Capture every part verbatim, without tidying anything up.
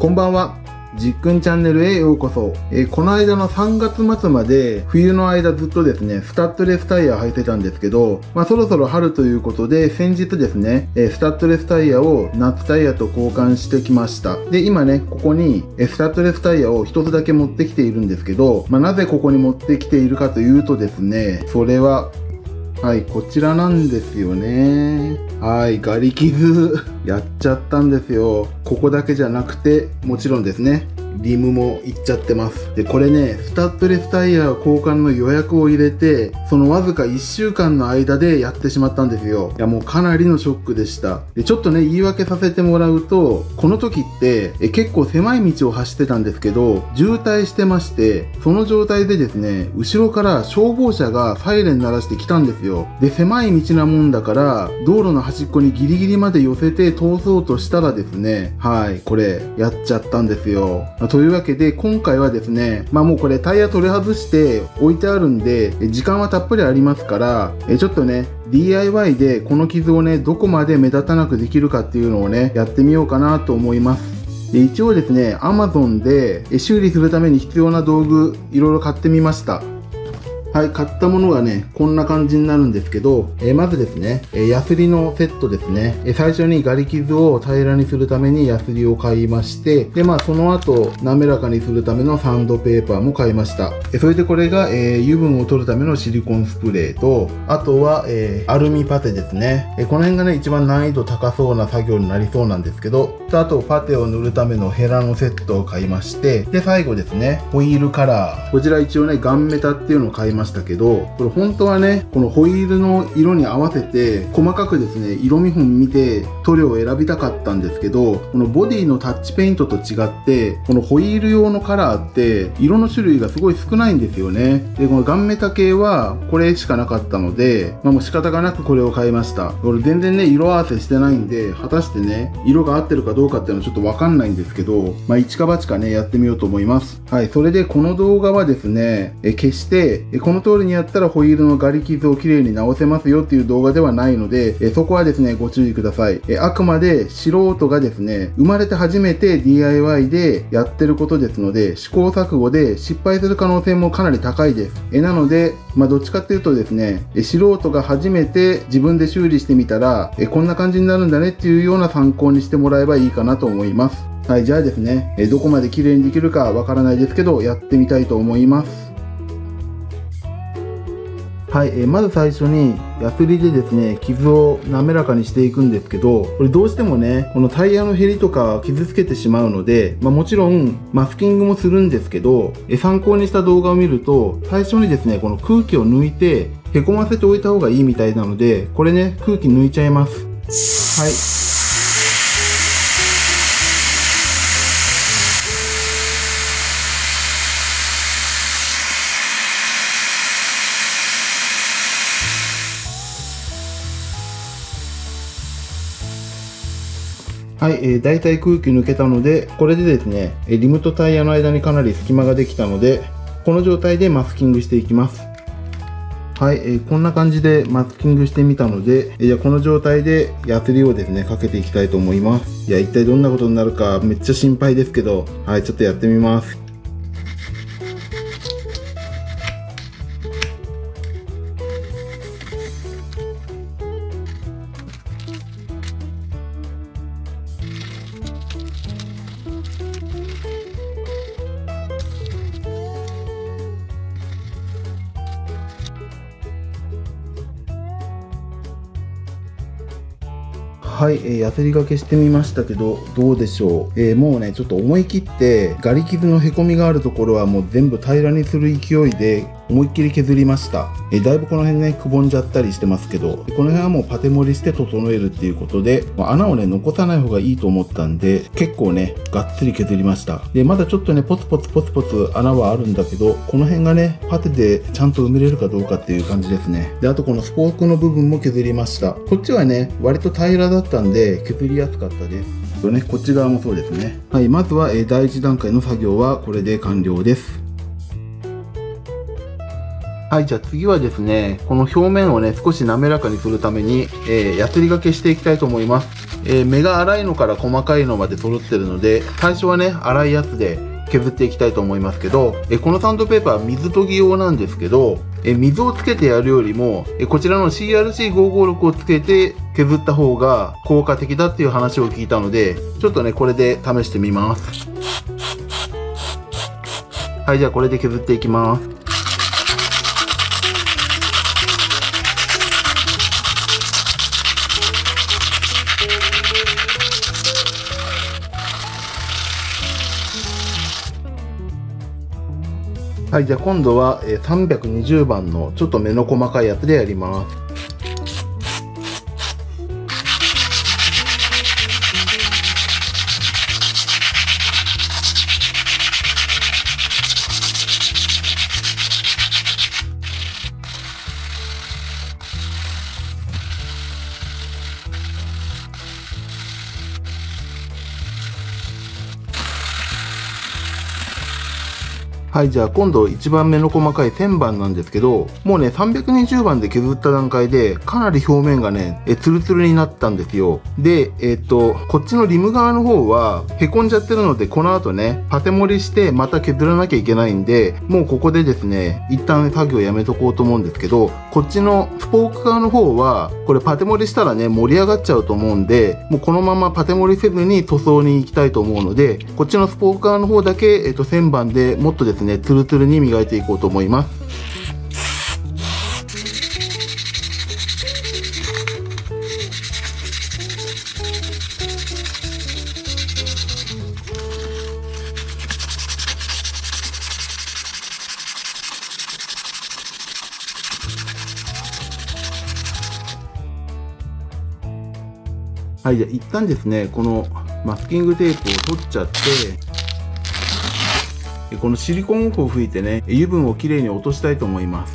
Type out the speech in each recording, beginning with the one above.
こんばんは。実訓チャンネルへようこそ。えー、この間のさんがつ末まで冬の間ずっとですね、スタッドレスタイヤを履いてたんですけど、まあそろそろ春ということで先日ですね、えー、スタッドレスタイヤを夏タイヤと交換してきました。で、今ね、ここにスタッドレスタイヤを一つだけ持ってきているんですけど、まあなぜここに持ってきているかというとですね、それは、はい、こちらなんですよね。はい、ガリ傷やっちゃったんですよ。ここだけじゃなくて、もちろんですね、リムもいっちゃってます。で、これね、スタッドレスタイヤ交換の予約を入れて、そのわずかいっしゅうかんの間でやってしまったんですよ。いや、もうかなりのショックでした。で、ちょっとね、言い訳させてもらうと、この時って、え結構狭い道を走ってたんですけど、渋滞してまして、その状態でですね、後ろから消防車がサイレン鳴らしてきたんですよ。で、狭い道なもんだから、道路の端っこにギリギリまで寄せて通そうとしたらですね、はい、これ、やっちゃったんですよ。というわけで今回はですね、まあもうこれタイヤ取り外して置いてあるんで時間はたっぷりありますから、えちょっとね ディーアイワイ でこの傷をねどこまで目立たなくできるかっていうのをねやってみようかなと思います。で、一応ですね アマゾン で修理するために必要な道具いろいろ買ってみました。はい、買ったものがねこんな感じになるんですけど、えー、まずですね、えー、ヤスリのセットですね、えー、最初にガリ傷を平らにするためにヤスリを買いまして、でまあその後滑らかにするためのサンドペーパーも買いました。えー、それでこれが、えー、油分を取るためのシリコンスプレーと、あとは、えー、アルミパテですね、えー、この辺がね一番難易度高そうな作業になりそうなんですけど、あとパテを塗るためのヘラのセットを買いまして、で最後ですねホイールカラー、こちら一応ねガンメタっていうのを買いましたましたけど、これ本当はねこのホイールの色に合わせて細かくですね色見本見て塗料を選びたかったんですけど、このボディのタッチペイントと違ってこのホイール用のカラーって色の種類がすごい少ないんですよね。でこのガンメタ系はこれしかなかったので、まあ、もう仕方がなくこれを買いました。これ全然ね色合わせしてないんで、果たしてね色が合ってるかどうかっていうのはちょっと分かんないんですけど、まあ一か八かねやってみようと思います。はい、それでこの動画はですねえ決してえこの通りにやったらホイールのガリ傷をきれいに直せますよっていう動画ではないので、えそこはですねご注意ください。えあくまで素人がですね生まれて初めて ディーアイワイ でやってることですので、試行錯誤で失敗する可能性もかなり高いです。えなので、まあ、どっちかっていうとですねえ素人が初めて自分で修理してみたらえこんな感じになるんだねっていうような参考にしてもらえばいいかなと思います。はい、じゃあですねえどこまできれいにできるかわからないですけどやってみたいと思います。はい、えー、まず最初にヤスリでですね傷を滑らかにしていくんですけど、これどうしてもねこのタイヤのへりとか傷つけてしまうので、まあ、もちろんマスキングもするんですけど、えー、参考にした動画を見ると最初にですねこの空気を抜いてへこませておいた方がいいみたいなので、これね空気抜いちゃいます。はい、はい、えー、大体空気抜けたので、これでですね、リムとタイヤの間にかなり隙間ができたので、この状態でマスキングしていきます。はい、えー、こんな感じでマスキングしてみたので、えー、じゃあこの状態でヤスリをですね、かけていきたいと思います。いや、一体どんなことになるかめっちゃ心配ですけど、はい、ちょっとやってみます。はい、えー、ヤスリがけしてみましたけどどうでしょう。えー、もうねちょっと思い切ってガリ傷のへこみがあるところはもう全部平らにする勢いで思いっきり削りました。えー、だいぶこの辺ねくぼんじゃったりしてますけど、この辺はもうパテ盛りして整えるっていうことで、まあ、穴をね残さない方がいいと思ったんで結構ねがっつり削りました。でまだちょっとねポツポツポツポツ穴はあるんだけど、この辺がねパテでちゃんと埋めれるかどうかっていう感じですね。であとこのスポークの部分も削りました。こっちはね割と平らだったんで削りやすかったです。とね、こっち側もそうですね。はい、まずは、えー、だいいち段階の作業はこれで完了です。はい、じゃあ次はですね、この表面をね、少し滑らかにするために、えー、やすりがけしていきたいと思います。えー、目が粗いのから細かいのまで揃ってるので、最初はね、粗いやつで削っていきたいと思いますけど、えー、このサンドペーパーは水研ぎ用なんですけど、えー、水をつけてやるよりも、えー、こちらの シーアールシーごーごーろく をつけて削った方が効果的だっていう話を聞いたので、ちょっとね、これで試してみます。はい、じゃあこれで削っていきます。はい、じゃあ今度はさんびゃくにじゅうばんのちょっと目の細かいやつでやります。はい、じゃあ今度いちばんめの細かいせんばんなんですけど、もうね、さんびゃくにじゅうばんで削った段階でかなり表面がね、えツルツルになったんですよ。で、えー、っとこっちのリム側の方はへこんじゃってるので、この後ね、パテ盛りしてまた削らなきゃいけないんで、もうここでですね、一旦作業やめとこうと思うんですけど、こっちのスポーク側の方はこれパテ盛りしたらね、盛り上がっちゃうと思うんで、もうこのままパテ盛りせずに塗装に行きたいと思うので、こっちのスポーク側の方だけ、えー、っとせんばんでもっとですねね、ツルツルに磨いていこうと思います。はい、じゃあ一旦ですね、このマスキングテープを取っちゃって、このシリコンオフを吹いてね、油分をきれいに落としたいと思います。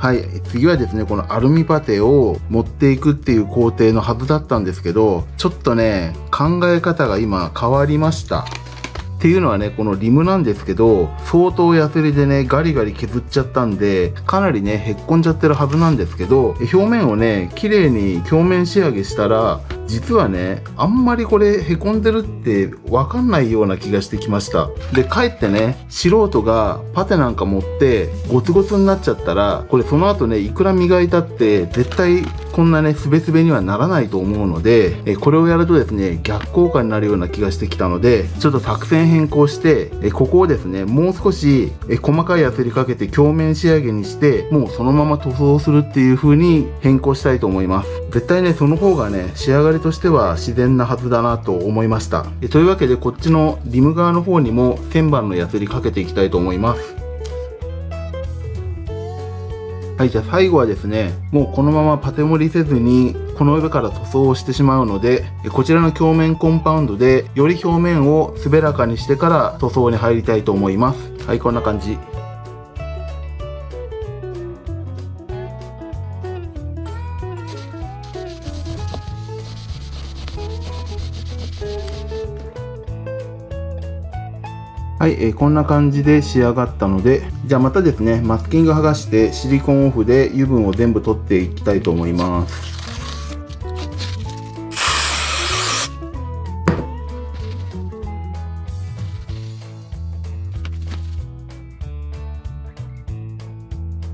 はい、次はですね、このアルミパテを持っていくっていう工程のはずだったんですけど、ちょっとね、考え方が今変わりました。っていうのはね、このリムなんですけど、相当ヤスリでね、ガリガリ削っちゃったんで、かなりね、へっこんじゃってるはずなんですけど、表面をね、綺麗に鏡面仕上げしたら、実はね、あんまりこれへこんでるってわかんないような気がしてきました。で、かえってね、素人がパテなんか持ってゴツゴツになっちゃったら、これその後ね、いくら磨いたって絶対こんなね、すべすべにはならないと思うので、えこれをやるとですね、逆効果になるような気がしてきたので、ちょっと作戦変更して、えここをですね、もう少しえ細かいヤスリかけて鏡面仕上げにして、もうそのまま塗装するっていう風に変更したいと思います。絶対ね、その方がね、仕上がりとしては自然なはずだなと思いました。えというわけで、こっちのリム側の方にもせんばんのヤスリかけていきたいと思います。はい、じゃあ最後はですね、もうこのままパテ盛りせずにこの上から塗装をしてしまうので、こちらの鏡面コンパウンドでより表面を滑らかにしてから塗装に入りたいと思います。はい、こんな感じ。はい、えー、こんな感じで仕上がったので、じゃあまたですね、マスキング剥がしてシリコンオフで油分を全部取っていきたいと思います。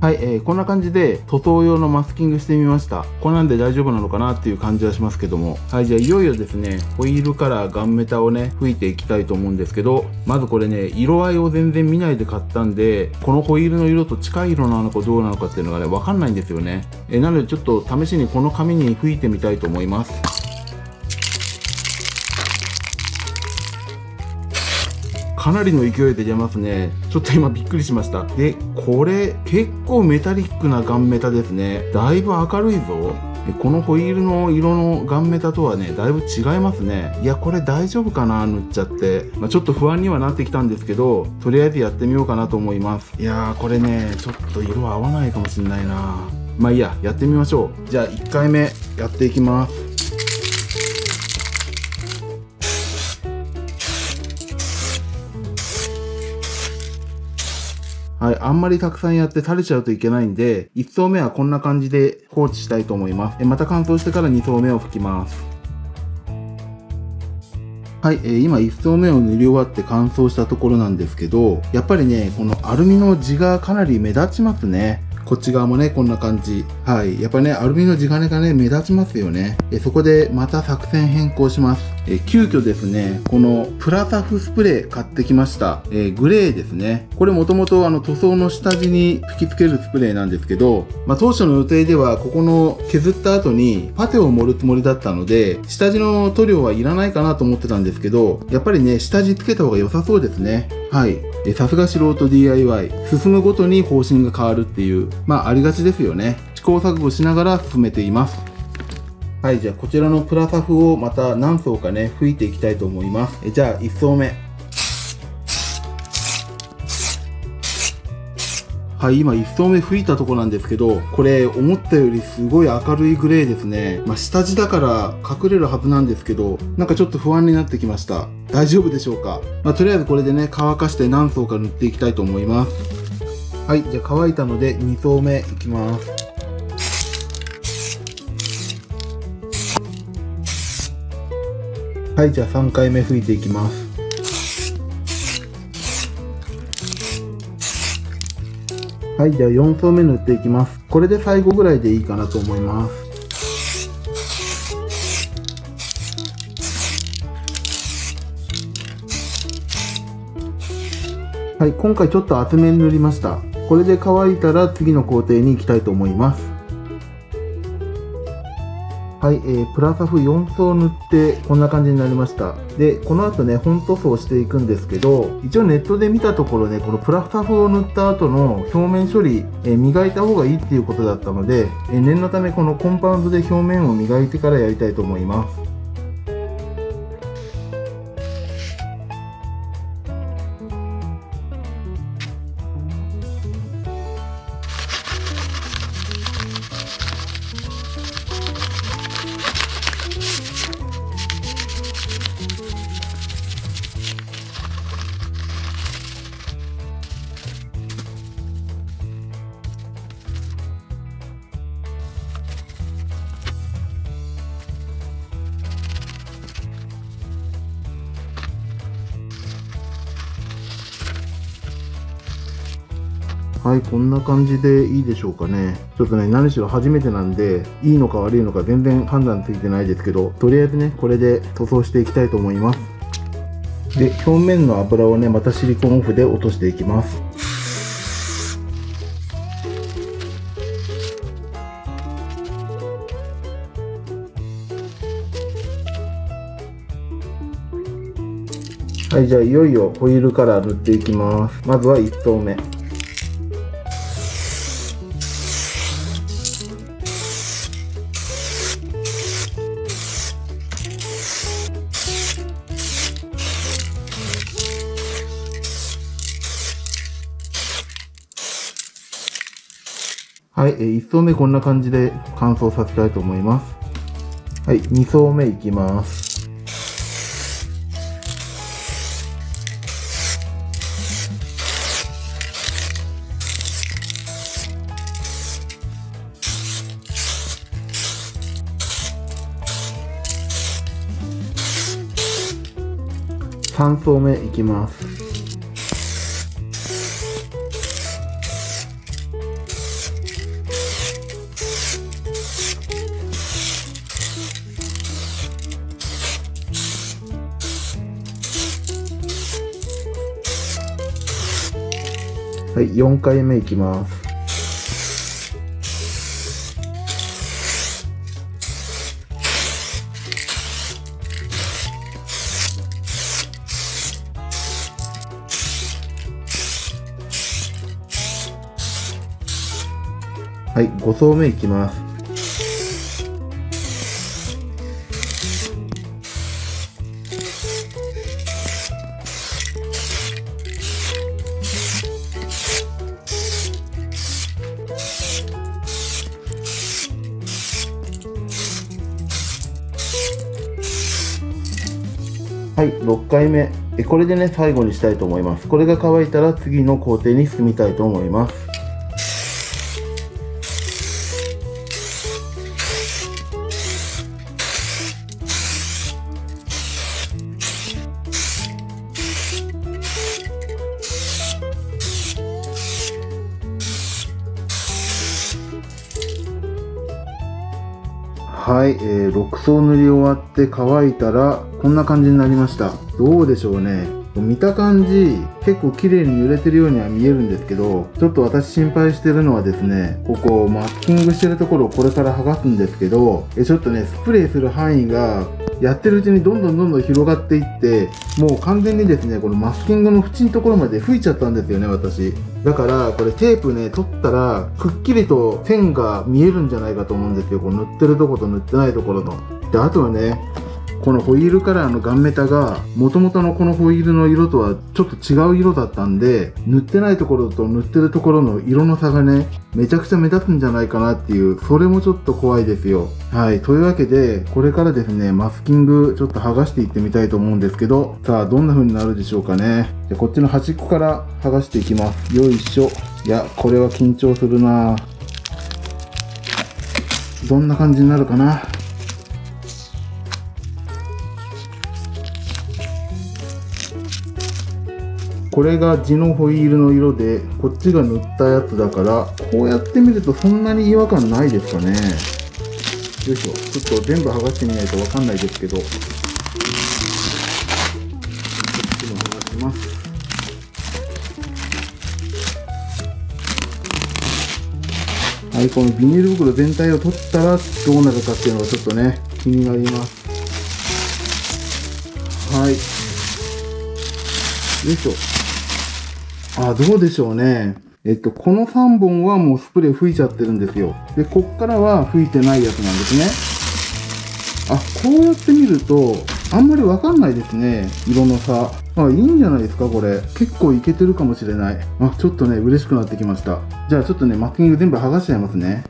はい、えー、こんな感じで塗装用のマスキングしてみました。こんなんで大丈夫なのかなっていう感じはしますけども。はい、じゃあいよいよですね、ホイールからガンメタをね、吹いていきたいと思うんですけど、まずこれね、色合いを全然見ないで買ったんで、このホイールの色と近い色なのかどうなのかっていうのがね、わかんないんですよね。えー、なのでちょっと試しにこの紙に吹いてみたいと思います。かなりの勢いで出ますね。ちょっと今びっくりしました。でこれ結構メタリックなガンメタですね。だいぶ明るいぞ。このホイールの色のガンメタとはねだいぶ違いますね。いやこれ大丈夫かな、塗っちゃって、まあ、ちょっと不安にはなってきたんですけど、とりあえずやってみようかなと思います。いやーこれねちょっと色合わないかもしんないな。まあいいや、やってみましょう。じゃあいっかいめやっていきます。はい、あんまりたくさんやって垂れちゃうといけないんで、いち層目はこんな感じで放置したいと思います。また乾燥してからに層目を拭きます。はい、えー、今いち層目を塗り終わって乾燥したところなんですけど、やっぱりねこのアルミの地がかなり目立ちますね。こっち側もねこんな感じ。はい、やっぱねアルミの地金がね目立ちますよね。えー、そこでまた作戦変更します。え急遽ですね、このプラサフスプレー買ってきました。えー、グレーですね。これもともとあの塗装の下地に吹き付けるスプレーなんですけど、まあ、当初の予定ではここの削った後にパテを盛るつもりだったので、下地の塗料はいらないかなと思ってたんですけど、やっぱりね、下地つけた方が良さそうですね。はい。えさすが素人 ディーアイワイ。進むごとに方針が変わるっていう、まあありがちですよね。試行錯誤しながら進めています。はい、じゃあこちらのプラサフをまた何層かね吹いていきたいと思います。えじゃあいち層目。はい、今いち層目吹いたとこなんですけど、これ思ったよりすごい明るいグレーですね。まあ、下地だから隠れるはずなんですけど、なんかちょっと不安になってきました。大丈夫でしょうか。まあ、とりあえずこれでね乾かして何層か塗っていきたいと思います。はい、じゃあ乾いたのでに層目いきます。はい、じゃあさんかいめ拭いていきます。はい、じゃあよん層目塗っていきます。これで最後ぐらいでいいかなと思います。はい、今回ちょっと厚めに塗りました。これで乾いたら次の工程に行きたいと思います。はい、えー、プラサフよん層塗ってこんな感じになりました。でこの後ね本塗装していくんですけど、一応ネットで見たところね、このプラサフを塗った後の表面処理、えー、磨いた方がいいっていうことだったので、えー、念のためこのコンパウンドで表面を磨いてからやりたいと思います。はい、こんな感じでいいでしょうかね。ちょっとね何しろ初めてなんで、いいのか悪いのか全然判断ついてないですけど、とりあえずねこれで塗装していきたいと思います。で表面の油をねまたシリコンオフで落としていきます。はい、じゃあいよいよホイールから塗っていきます。まずはいち層目。はい、いち層目こんな感じで乾燥させたいと思います。はい、に層目いきます。さん層目いきます。はい、よんかいめいきます。はい、ご層目いきます。はい、ろっかいめ、えこれでね最後にしたいと思います。これが乾いたら次の工程に進みたいと思います。はい、えー、ろく層塗り終わって乾いたらこんな感じになりました。どうでしょうね。見た感じ結構綺麗に塗れてるようには見えるんですけど、ちょっと私心配してるのはですね、ここマスキングしてるところをこれから剥がすんですけど、えちょっとねスプレーする範囲がやってるうちにどんどんどんどん広がっていって、もう完全にですねこのマスキングの縁のところまで吹いちゃったんですよね私。だからこれテープね取ったらくっきりと線が見えるんじゃないかと思うんですよ、こう塗ってるとこと塗ってないところの。であとはねこのホイールカラーのガンメタがもともとのこのホイールの色とはちょっと違う色だったんで、塗ってないところと塗ってるところの色の差がねめちゃくちゃ目立つんじゃないかなっていう、それもちょっと怖いですよ。はい、というわけでこれからですねマスキングちょっと剥がしていってみたいと思うんですけど、さあどんな風になるでしょうかね。じゃこっちの端っこから剥がしていきます。よいしょ。いやこれは緊張するな。どんな感じになるかな。これが地のホイールの色で、こっちが塗ったやつだからこうやってみるとそんなに違和感ないですかね。よいしょ。ちょっと全部剥がしてみないと分かんないですけど、こっちも剥がします。はい、このビニール袋全体を取ったらどうなるかっていうのがちょっとね気になります。はい、よいしょ。あ、どうでしょうね。えっと、このさんぼんはもうスプレー吹いちゃってるんですよ。で、こっからは吹いてないやつなんですね。あ、こうやって見ると、あんまりわかんないですね。色の差。あ、いいんじゃないですか、これ。結構いけてるかもしれない。あ、ちょっとね、嬉しくなってきました。じゃあ、ちょっとね、マスキング全部剥がしちゃいますね。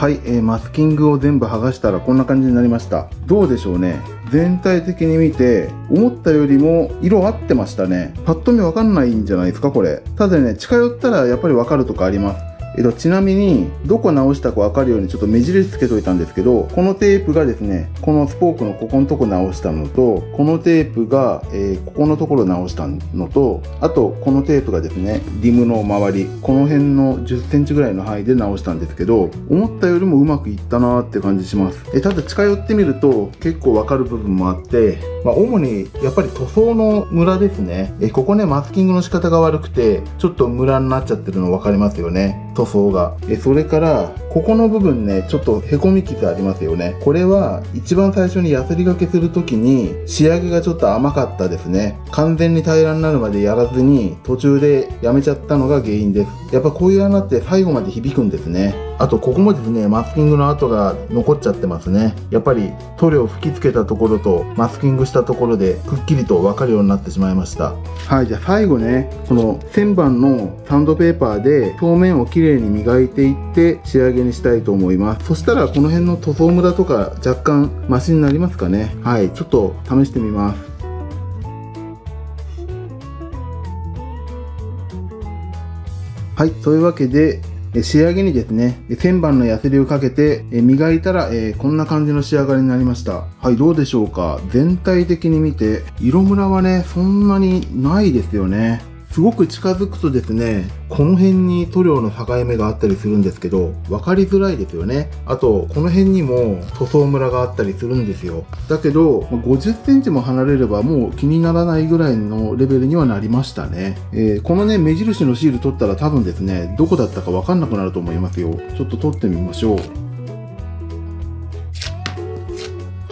はい、えー、マスキングを全部剥がしたらこんな感じになりました。どうでしょうね。全体的に見て思ったよりも色合ってましたね。パッと見わかんないんじゃないですかこれ。ただね近寄ったらやっぱりわかるとかあります。えっと、ちなみにどこ直したかわかるようにちょっと目印つけといたんですけど、このテープがですねこのスポークのここのとこ直したのと、このテープが、えー、ここのところ直したのと、あとこのテープがですねリムの周りこの辺のじゅっセンチぐらいの範囲で直したんですけど、思ったよりもうまくいったなーって感じします。えただ近寄ってみると結構わかる部分もあって、まあ、主にやっぱり塗装のムラですね。えここねマスキングの仕方が悪くてちょっとムラになっちゃってるの分かりますよね、塗装が。えそれからここの部分ねちょっとへこみ傷ありますよね。これは一番最初にやすりがけする時に仕上げがちょっと甘かったですね。完全に平らになるまでやらずに途中でやめちゃったのが原因です。やっぱこういう穴って最後まで響くんですね。あとここもですねマスキングの跡が残っちゃってますね。やっぱり塗料を吹きつけたところとマスキングしたところでくっきりと分かるようになってしまいました。はい、じゃあ最後ねこの旋盤のサンドペーパーで表面をきれいに磨いていって仕上げにしたいと思います。そしたらこの辺の塗装ムラとか若干マシになりますかね。はい、ちょっと試してみます。はい、というわけで仕上げにですね、千番のヤスリをかけて磨いたらこんな感じの仕上がりになりました。はい、どうでしょうか。全体的に見て、色ムラはね、そんなにないですよね。すごく近づくとですね、この辺に塗料の境目があったりするんですけど、分かりづらいですよね。あと、この辺にも塗装ムラがあったりするんですよ。だけど、ごじゅっセンチも離れればもう気にならないぐらいのレベルにはなりましたね。えー、このね、目印のシール取ったら多分ですね、どこだったか分かんなくなると思いますよ。ちょっと取ってみましょう。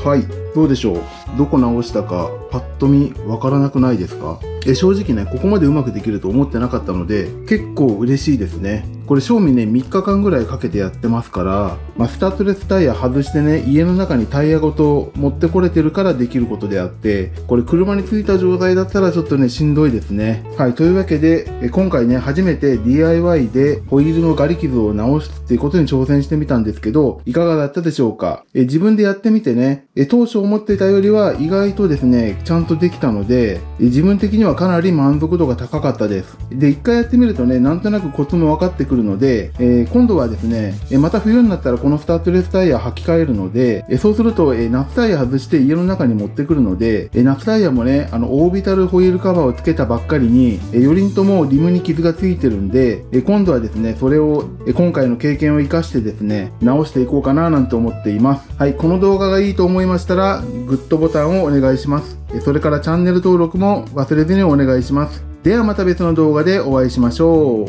はい、どうでしょう。どこ直したか、パッと見分からなくないですか？え正直ね、ここまでうまくできると思ってなかったので、結構嬉しいですね。これ、正味ね、みっかかんぐらいかけてやってますから、まあ、スタッドレスタイヤ外してね、家の中にタイヤごと持ってこれてるからできることであって、これ、車についた状態だったらちょっとね、しんどいですね。はい、というわけで、え今回ね、初めて ディーアイワイ でホイールのガリ傷を直すっていうことに挑戦してみたんですけど、いかがだったでしょうか？え自分でやってみてね、え当初思っていたよりは意外とですね、ちゃんとできたので、え自分的にはかなり満足度が高かったです。で、いっかいやってみるとね、なんとなくコツも分かってくるので、えー、今度はですね、えまた冬になったらこのスタッドレスタイヤ履き替えるので、えそうすると、え夏タイヤ外して家の中に持ってくるので、え夏タイヤもね、あのオービタルホイールカバーをつけたばっかりに、えよりんともリムに傷がついてるんで、え今度はですね、それを、え今回の経験を生かしてですね、直していこうかななんて思っています。はい、この動画がいいと思いましたら、グッドボタンをお願いします。それからチャンネル登録も忘れずにお願いします。ではまた別の動画でお会いしましょう。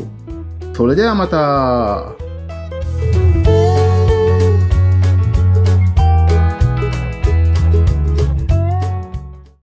それではまた。